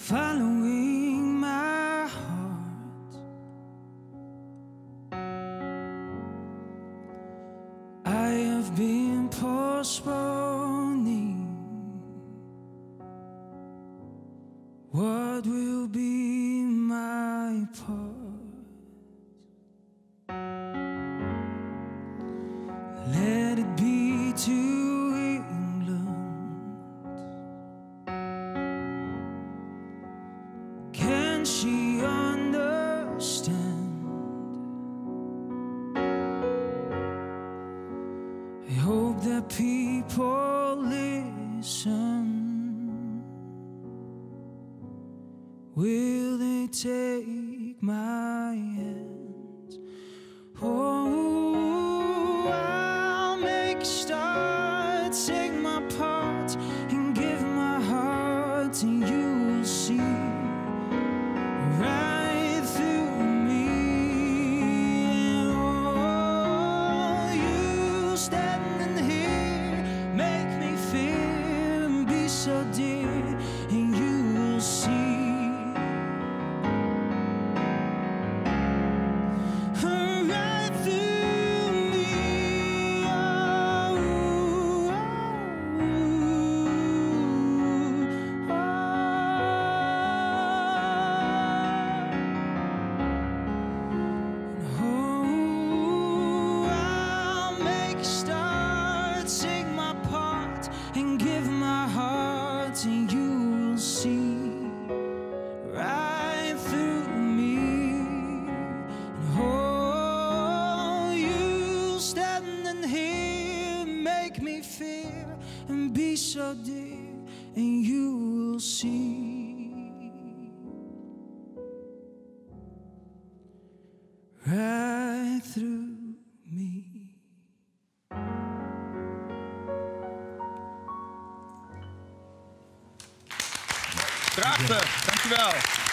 following my heart. I have been postponing what will be my part. Let it be to she understand. I hope that people listen. Will they take my hand? Oh, I'll make a start, take my part, and give my heart, and you will see. Right through me, oh, you standing here make me feel and be so dear, and you will see. Right through me, oh, oh, oh, oh. And you will see right through me. And oh, you standing here make me fear and be so dear, and you will see right through me. Prachtig, dankjewel.